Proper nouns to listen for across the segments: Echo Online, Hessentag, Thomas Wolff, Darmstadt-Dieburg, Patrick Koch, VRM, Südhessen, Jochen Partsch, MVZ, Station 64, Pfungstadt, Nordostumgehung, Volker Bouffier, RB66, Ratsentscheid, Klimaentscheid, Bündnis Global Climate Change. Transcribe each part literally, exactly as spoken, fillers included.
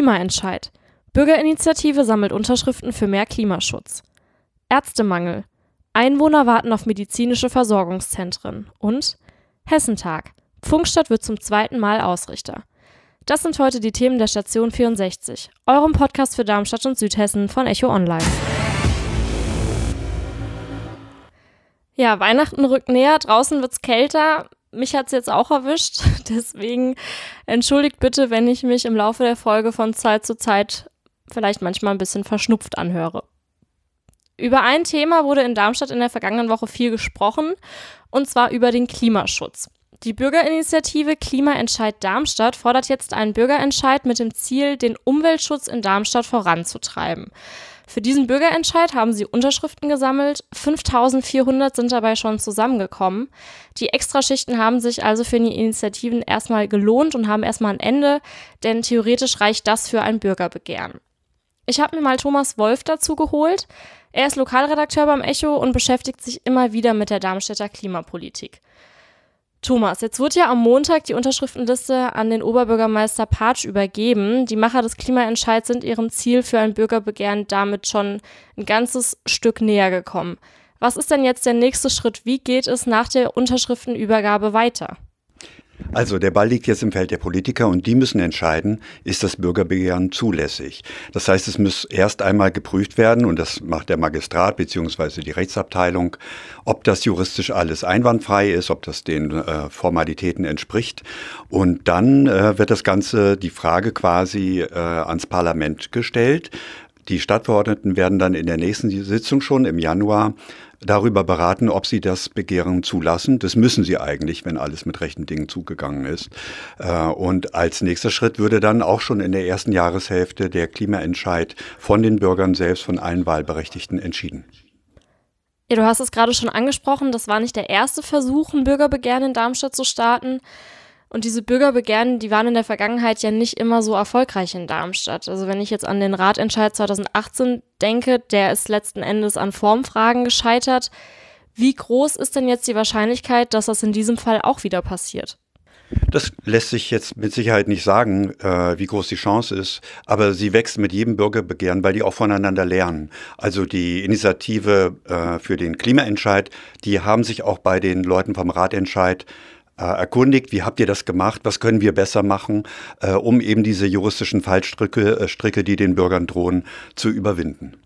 Klimaentscheid. Bürgerinitiative sammelt Unterschriften für mehr Klimaschutz. Ärztemangel. Einwohner warten auf medizinische Versorgungszentren. Und Hessentag. Pfungstadt wird zum zweiten Mal Ausrichter. Das sind heute die Themen der Station vierundsechzig, eurem Podcast für Darmstadt und Südhessen von Echo Online. Ja, Weihnachten rückt näher, draußen wird's kälter. Mich hat's jetzt auch erwischt, deswegen entschuldigt bitte, wenn ich mich im Laufe der Folge von Zeit zu Zeit vielleicht manchmal ein bisschen verschnupft anhöre. Über ein Thema wurde in Darmstadt in der vergangenen Woche viel gesprochen, und zwar über den Klimaschutz. Die Bürgerinitiative Klimaentscheid Darmstadt fordert jetzt einen Bürgerentscheid mit dem Ziel, den Umweltschutz in Darmstadt voranzutreiben. Für diesen Bürgerentscheid haben sie Unterschriften gesammelt, fünftausendvierhundert sind dabei schon zusammengekommen. Die Extraschichten haben sich also für die Initiativen erstmal gelohnt und haben erstmal ein Ende, denn theoretisch reicht das für ein Bürgerbegehren. Ich habe mir mal Thomas Wolff dazu geholt. Er ist Lokalredakteur beim Echo und beschäftigt sich immer wieder mit der Darmstädter Klimapolitik. Thomas, jetzt wird ja am Montag die Unterschriftenliste an den Oberbürgermeister Partsch übergeben. Die Macher des Klimaentscheids sind ihrem Ziel für ein Bürgerbegehren damit schon ein ganzes Stück näher gekommen. Was ist denn jetzt der nächste Schritt? Wie geht es nach der Unterschriftenübergabe weiter? Also der Ball liegt jetzt im Feld der Politiker und die müssen entscheiden, ist das Bürgerbegehren zulässig. Das heißt, es muss erst einmal geprüft werden, und das macht der Magistrat bzw. die Rechtsabteilung, ob das juristisch alles einwandfrei ist, ob das den äh, Formalitäten entspricht. Und dann äh, wird das Ganze, die Frage quasi äh, ans Parlament gestellt. Die Stadtverordneten werden dann in der nächsten Sitzung schon im Januar darüber beraten, ob sie das Begehren zulassen. Das müssen sie eigentlich, wenn alles mit rechten Dingen zugegangen ist. Und als nächster Schritt würde dann auch schon in der ersten Jahreshälfte der Klimaentscheid von den Bürgern selbst, von allen Wahlberechtigten entschieden. Ja, du hast es gerade schon angesprochen, das war nicht der erste Versuch, ein Bürgerbegehren in Darmstadt zu starten. Und diese Bürgerbegehren, die waren in der Vergangenheit ja nicht immer so erfolgreich in Darmstadt. Also wenn ich jetzt an den Ratsentscheid zweitausendachtzehn denke, der ist letzten Endes an Formfragen gescheitert. Wie groß ist denn jetzt die Wahrscheinlichkeit, dass das in diesem Fall auch wieder passiert? Das lässt sich jetzt mit Sicherheit nicht sagen, äh, wie groß die Chance ist, aber sie wächst mit jedem Bürgerbegehren, weil die auch voneinander lernen. Also die Initiative äh, für den Klimaentscheid, die haben sich auch bei den Leuten vom Ratsentscheid erkundigt, wie habt ihr das gemacht, was können wir besser machen, äh, um eben diese juristischen Fallstricke, äh, Stricke, die den Bürgern drohen, zu überwinden.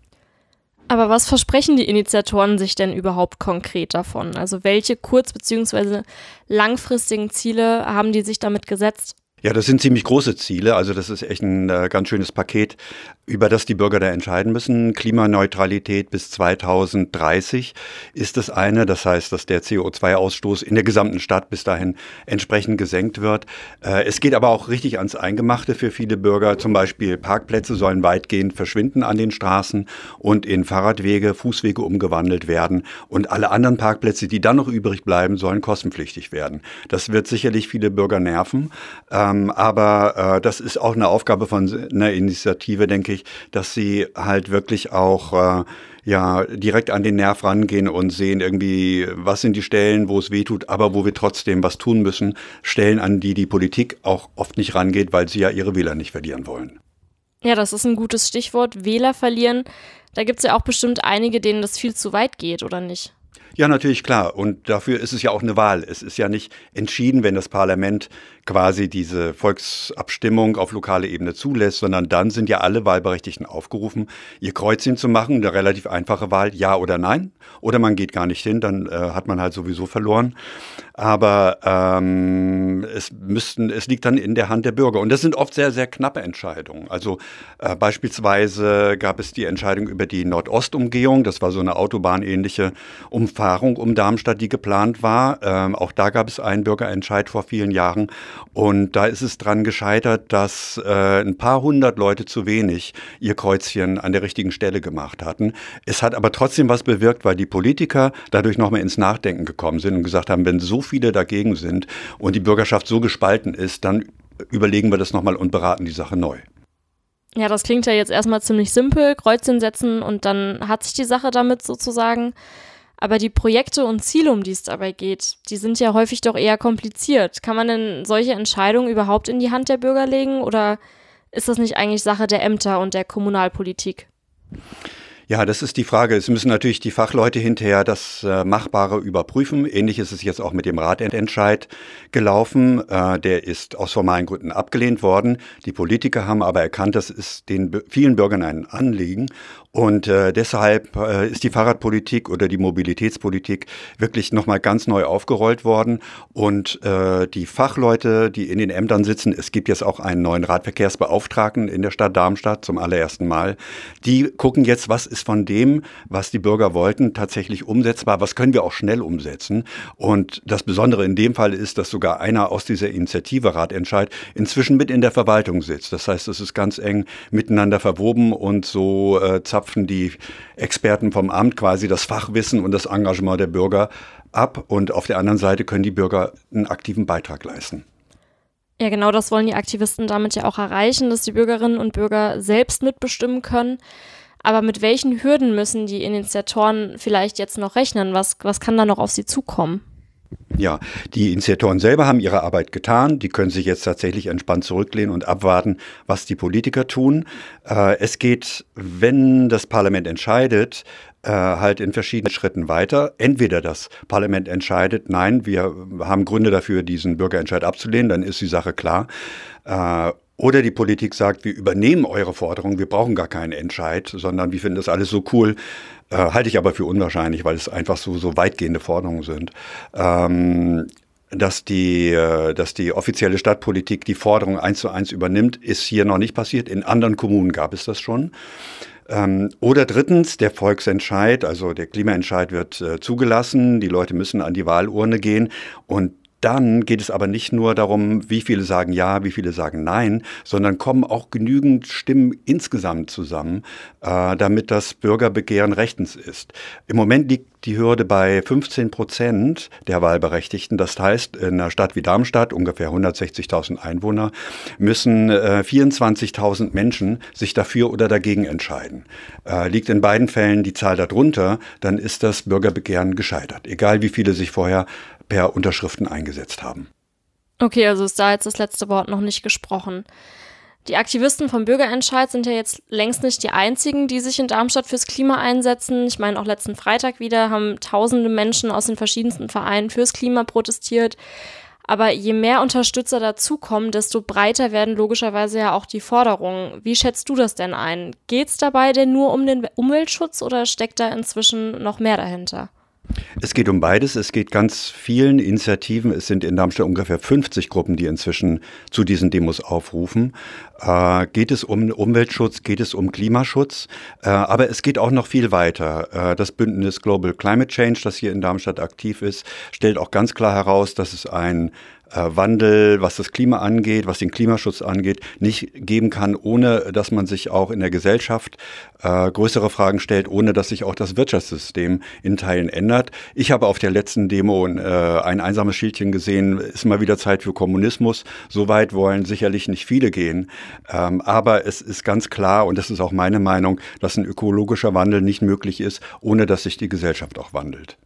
Aber was versprechen die Initiatoren sich denn überhaupt konkret davon? Also welche kurz- bzw. langfristigen Ziele haben die sich damit gesetzt? Ja, das sind ziemlich große Ziele. Also das ist echt ein äh, ganz schönes Paket, über das die Bürger da entscheiden müssen. Klimaneutralität bis zweitausenddreißig ist das eine. Das heißt, dass der C O zwei Ausstoß in der gesamten Stadt bis dahin entsprechend gesenkt wird. Äh, es geht aber auch richtig ans Eingemachte für viele Bürger. Zum Beispiel Parkplätze sollen weitgehend verschwinden an den Straßen und in Fahrradwege, Fußwege umgewandelt werden. Und alle anderen Parkplätze, die dann noch übrig bleiben, sollen kostenpflichtig werden. Das wird sicherlich viele Bürger nerven. Ähm, Aber äh, das ist auch eine Aufgabe von einer Initiative, denke ich, dass sie halt wirklich auch äh, ja, direkt an den Nerv rangehen und sehen irgendwie, was sind die Stellen, wo es wehtut, aber wo wir trotzdem was tun müssen. Stellen, an die die Politik auch oft nicht rangeht, weil sie ja ihre Wähler nicht verlieren wollen. Ja, das ist ein gutes Stichwort, Wähler verlieren. Da gibt es ja auch bestimmt einige, denen das viel zu weit geht, oder nicht? Ja, natürlich, klar. Und dafür ist es ja auch eine Wahl. Es ist ja nicht entschieden, wenn das Parlament quasi diese Volksabstimmung auf lokale Ebene zulässt, sondern dann sind ja alle Wahlberechtigten aufgerufen, ihr Kreuzchen zu machen. Eine relativ einfache Wahl, ja oder nein. Oder man geht gar nicht hin, dann äh, hat man halt sowieso verloren. Aber ähm, es, müssten, es liegt dann in der Hand der Bürger. Und das sind oft sehr, sehr knappe Entscheidungen. Also äh, beispielsweise gab es die Entscheidung über die Nordostumgehung. Das war so eine autobahnähnliche Umfahrung um Darmstadt, die geplant war. Ähm, auch da gab es einen Bürgerentscheid vor vielen Jahren. Und da ist es dran gescheitert, dass äh, ein paar hundert Leute zu wenig ihr Kreuzchen an der richtigen Stelle gemacht hatten. Es hat aber trotzdem was bewirkt, weil die Politiker dadurch nochmal ins Nachdenken gekommen sind und gesagt haben, wenn so viele dagegen sind und die Bürgerschaft so gespalten ist, dann überlegen wir das nochmal und beraten die Sache neu. Ja, das klingt ja jetzt erstmal ziemlich simpel. Kreuzchen setzen und dann hat sich die Sache damit sozusagen. Aber die Projekte und Ziele, um die es dabei geht, die sind ja häufig doch eher kompliziert. Kann man denn solche Entscheidungen überhaupt in die Hand der Bürger legen oder Ist das nicht eigentlich Sache der Ämter und der Kommunalpolitik? Ja, das ist die Frage. Es müssen natürlich die Fachleute hinterher das äh, Machbare überprüfen. Ähnlich ist es jetzt auch mit dem Ratsentscheid gelaufen. Äh, der ist aus formalen Gründen abgelehnt worden. Die Politiker haben aber erkannt, das ist den vielen Bürgern ein Anliegen. Und äh, deshalb äh, ist die Fahrradpolitik oder die Mobilitätspolitik wirklich nochmal ganz neu aufgerollt worden. Und äh, die Fachleute, die in den Ämtern sitzen, es gibt jetzt auch einen neuen Radverkehrsbeauftragten in der Stadt Darmstadt zum allerersten Mal, die gucken jetzt, was ist von dem, was die Bürger wollten, tatsächlich umsetzbar, was können wir auch schnell umsetzen. Und das Besondere in dem Fall ist, dass sogar einer aus dieser Initiative Ratsentscheid inzwischen mit in der Verwaltung sitzt. Das heißt, es ist ganz eng miteinander verwoben und so äh, zapft die Experten vom Amt quasi das Fachwissen und das Engagement der Bürger ab. Und auf der anderen Seite können die Bürger einen aktiven Beitrag leisten. Ja, genau das wollen die Aktivisten damit ja auch erreichen, dass die Bürgerinnen und Bürger selbst mitbestimmen können. Aber mit welchen Hürden müssen die Initiatoren vielleicht jetzt noch rechnen? Was, was kann da noch auf sie zukommen? Ja, die Initiatoren selber haben ihre Arbeit getan. Die können sich jetzt tatsächlich entspannt zurücklehnen und abwarten, was die Politiker tun. Äh, es geht, wenn das Parlament entscheidet, äh, halt in verschiedenen Schritten weiter. Entweder das Parlament entscheidet, nein, wir haben Gründe dafür, diesen Bürgerentscheid abzulehnen, dann ist die Sache klar. Äh, Oder die Politik sagt, wir übernehmen eure Forderung, wir brauchen gar keinen Entscheid, sondern wir finden das alles so cool. Äh, halte ich aber für unwahrscheinlich, weil es einfach so, so weitgehende Forderungen sind. Ähm, dass die, dass die offizielle Stadtpolitik die Forderung eins zu eins übernimmt, ist hier noch nicht passiert. In anderen Kommunen gab es das schon. Ähm, oder drittens, der Volksentscheid, also der Klimaentscheid wird äh, zugelassen. Die Leute müssen an die Wahlurne gehen und dann geht es aber nicht nur darum, wie viele sagen ja, wie viele sagen nein, sondern kommen auch genügend Stimmen insgesamt zusammen, äh, damit das Bürgerbegehren rechtens ist. Im Moment liegt die Hürde bei fünfzehn Prozent der Wahlberechtigten. Das heißt, in einer Stadt wie Darmstadt, ungefähr hundertsechzigtausend Einwohner, müssen äh, vierundzwanzigtausend Menschen sich dafür oder dagegen entscheiden. Äh, liegt in beiden Fällen die Zahl darunter, dann ist das Bürgerbegehren gescheitert. Egal wie viele sich vorher per Unterschriften eingesetzt haben. Okay, also ist da jetzt das letzte Wort noch nicht gesprochen. Die Aktivisten vom Bürgerentscheid sind ja jetzt längst nicht die einzigen, die sich in Darmstadt fürs Klima einsetzen. Ich meine, auch letzten Freitag wieder haben tausende Menschen aus den verschiedensten Vereinen fürs Klima protestiert. Aber je mehr Unterstützer dazukommen, desto breiter werden logischerweise ja auch die Forderungen. Wie schätzt du das denn ein? Geht es dabei denn nur um den Umweltschutz oder steckt da inzwischen noch mehr dahinter? Es geht um beides. Es geht ganz vielen Initiativen. Es sind in Darmstadt ungefähr fünfzig Gruppen, die inzwischen zu diesen Demos aufrufen. Äh, geht es um Umweltschutz, geht es um Klimaschutz. Äh, aber es geht auch noch viel weiter. Äh, das Bündnis Global Climate Change, das hier in Darmstadt aktiv ist, stellt auch ganz klar heraus, dass es ein Wandel, was das Klima angeht, was den Klimaschutz angeht, nicht geben kann, ohne dass man sich auch in der Gesellschaft äh, größere Fragen stellt, ohne dass sich auch das Wirtschaftssystem in Teilen ändert. Ich habe auf der letzten Demo äh, ein einsames Schildchen gesehen, ist mal wieder Zeit für Kommunismus. So weit wollen sicherlich nicht viele gehen. Ähm, aber es ist ganz klar, und das ist auch meine Meinung, dass ein ökologischer Wandel nicht möglich ist, ohne dass sich die Gesellschaft auch wandelt.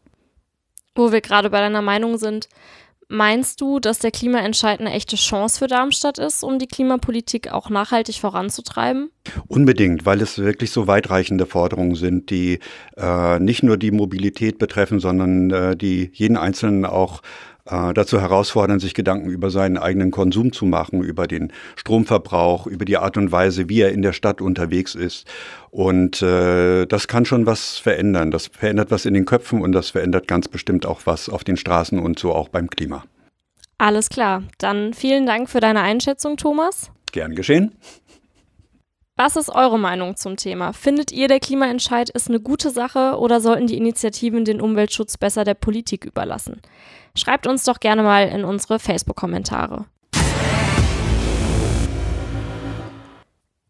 Wo wir gerade bei deiner Meinung sind, meinst du, dass der Klimaentscheid eine echte Chance für Darmstadt ist, um die Klimapolitik auch nachhaltig voranzutreiben? Unbedingt, weil es wirklich so weitreichende Forderungen sind, die äh, nicht nur die Mobilität betreffen, sondern äh, die jeden Einzelnen auch äh, dazu herausfordern, sich Gedanken über seinen eigenen Konsum zu machen, über den Stromverbrauch, über die Art und Weise, wie er in der Stadt unterwegs ist. Und äh, das kann schon was verändern. Das verändert was in den Köpfen und das verändert ganz bestimmt auch was auf den Straßen und so auch beim Klima. Alles klar. Dann vielen Dank für deine Einschätzung, Thomas. Gern geschehen. Was ist eure Meinung zum Thema? Findet ihr, der Klimaentscheid ist eine gute Sache oder sollten die Initiativen den Umweltschutz besser der Politik überlassen? Schreibt uns doch gerne mal in unsere Facebook-Kommentare.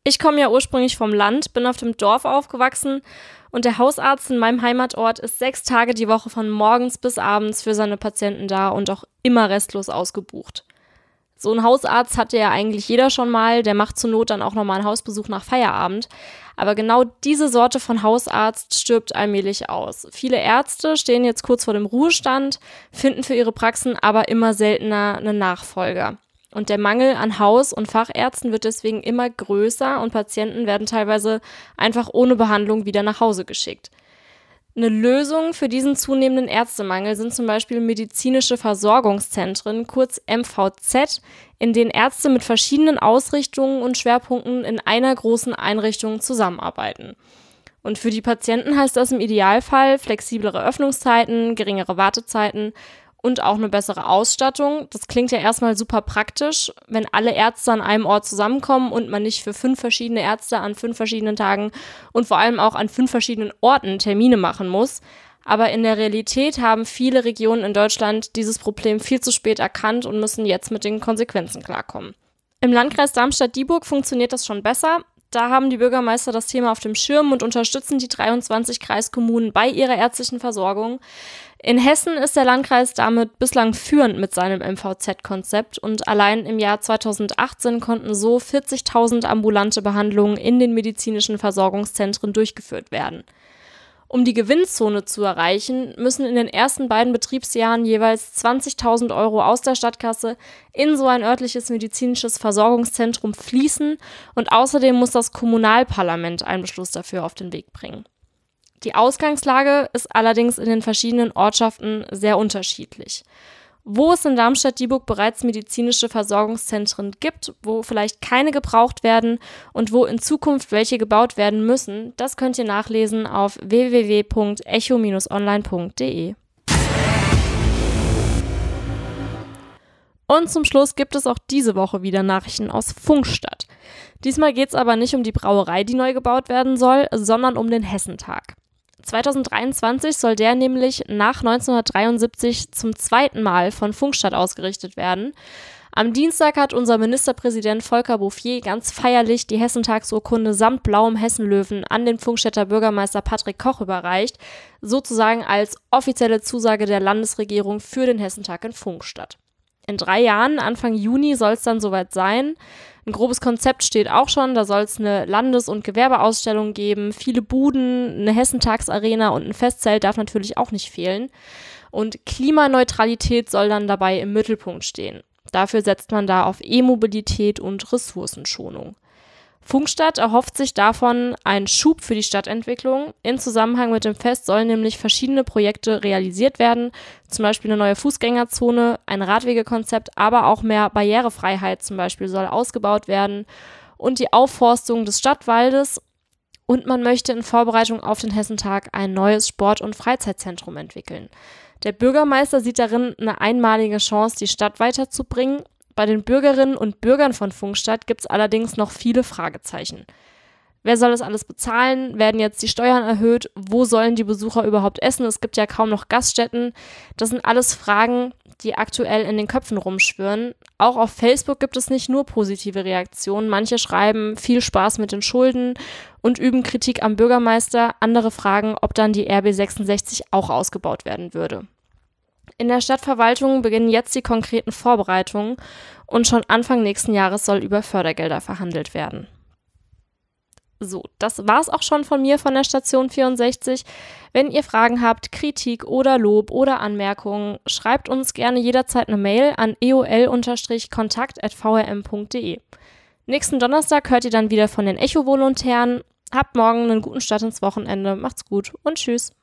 Ich komme ja ursprünglich vom Land, bin auf dem Dorf aufgewachsen und der Hausarzt in meinem Heimatort ist sechs Tage die Woche von morgens bis abends für seine Patienten da und auch immer restlos ausgebucht. So einen Hausarzt hatte ja eigentlich jeder schon mal, der macht zur Not dann auch nochmal einen Hausbesuch nach Feierabend. Aber genau diese Sorte von Hausarzt stirbt allmählich aus. Viele Ärzte stehen jetzt kurz vor dem Ruhestand, finden für ihre Praxen aber immer seltener einen Nachfolger. Und der Mangel an Haus- und Fachärzten wird deswegen immer größer und Patienten werden teilweise einfach ohne Behandlung wieder nach Hause geschickt. Eine Lösung für diesen zunehmenden Ärztemangel sind zum Beispiel medizinische Versorgungszentren, kurz M V Z, in denen Ärzte mit verschiedenen Ausrichtungen und Schwerpunkten in einer großen Einrichtung zusammenarbeiten. Und für die Patienten heißt das im Idealfall flexiblere Öffnungszeiten, geringere Wartezeiten und auch eine bessere Ausstattung. Das klingt ja erstmal super praktisch, wenn alle Ärzte an einem Ort zusammenkommen und man nicht für fünf verschiedene Ärzte an fünf verschiedenen Tagen und vor allem auch an fünf verschiedenen Orten Termine machen muss. Aber in der Realität haben viele Regionen in Deutschland dieses Problem viel zu spät erkannt und müssen jetzt mit den Konsequenzen klarkommen. Im Landkreis Darmstadt-Dieburg funktioniert das schon besser. Da haben die Bürgermeister das Thema auf dem Schirm und unterstützen die dreiundzwanzig Kreiskommunen bei ihrer ärztlichen Versorgung. In Hessen ist der Landkreis damit bislang führend mit seinem M V Z-Konzept und allein im Jahr zweitausendachtzehn konnten so vierzigtausend ambulante Behandlungen in den medizinischen Versorgungszentren durchgeführt werden. Um die Gewinnzone zu erreichen, müssen in den ersten beiden Betriebsjahren jeweils zwanzigtausend Euro aus der Stadtkasse in so ein örtliches medizinisches Versorgungszentrum fließen und außerdem muss das Kommunalparlament einen Beschluss dafür auf den Weg bringen. Die Ausgangslage ist allerdings in den verschiedenen Ortschaften sehr unterschiedlich. Wo es in Darmstadt-Dieburg bereits medizinische Versorgungszentren gibt, wo vielleicht keine gebraucht werden und wo in Zukunft welche gebaut werden müssen, das könnt ihr nachlesen auf w w w punkt echo online punkt de. Und zum Schluss gibt es auch diese Woche wieder Nachrichten aus Pfungstadt. Diesmal geht es aber nicht um die Brauerei, die neu gebaut werden soll, sondern um den Hessentag. zweitausenddreiundzwanzig soll der nämlich nach neunzehnhundertdreiundsiebzig zum zweiten Mal von Pfungstadt ausgerichtet werden. Am Dienstag hat unser Ministerpräsident Volker Bouffier ganz feierlich die Hessentagsurkunde samt blauem Hessenlöwen an den Pfungstädter Bürgermeister Patrick Koch überreicht, sozusagen als offizielle Zusage der Landesregierung für den Hessentag in Pfungstadt. In drei Jahren, Anfang Juni, soll es dann soweit sein. Ein grobes Konzept steht auch schon, da soll es eine Landes- und Gewerbeausstellung geben, viele Buden, eine Hessentagsarena und ein Festzelt darf natürlich auch nicht fehlen. Und Klimaneutralität soll dann dabei im Mittelpunkt stehen. Dafür setzt man da auf E-Mobilität und Ressourcenschonung. Pfungstadt erhofft sich davon einen Schub für die Stadtentwicklung. In Zusammenhang mit dem Fest sollen nämlich verschiedene Projekte realisiert werden, zum Beispiel eine neue Fußgängerzone, ein Radwegekonzept, aber auch mehr Barrierefreiheit zum Beispiel soll ausgebaut werden und die Aufforstung des Stadtwaldes. Und man möchte in Vorbereitung auf den Hessentag ein neues Sport- und Freizeitzentrum entwickeln. Der Bürgermeister sieht darin eine einmalige Chance, die Stadt weiterzubringen. Bei den Bürgerinnen und Bürgern von Pfungstadt gibt es allerdings noch viele Fragezeichen. Wer soll das alles bezahlen? Werden jetzt die Steuern erhöht? Wo sollen die Besucher überhaupt essen? Es gibt ja kaum noch Gaststätten. Das sind alles Fragen, die aktuell in den Köpfen rumschwirren. Auch auf Facebook gibt es nicht nur positive Reaktionen. Manche schreiben viel Spaß mit den Schulden und üben Kritik am Bürgermeister. Andere fragen, ob dann die R B sechsundsechzig auch ausgebaut werden würde. In der Stadtverwaltung beginnen jetzt die konkreten Vorbereitungen und schon Anfang nächsten Jahres soll über Fördergelder verhandelt werden. So, das war's auch schon von mir von der Station vierundsechzig. Wenn ihr Fragen habt, Kritik oder Lob oder Anmerkungen, schreibt uns gerne jederzeit eine Mail an e o l Bindestrich kontakt at v r m punkt de. Nächsten Donnerstag hört ihr dann wieder von den Echo-Volontären. Habt morgen einen guten Start ins Wochenende, macht's gut und tschüss.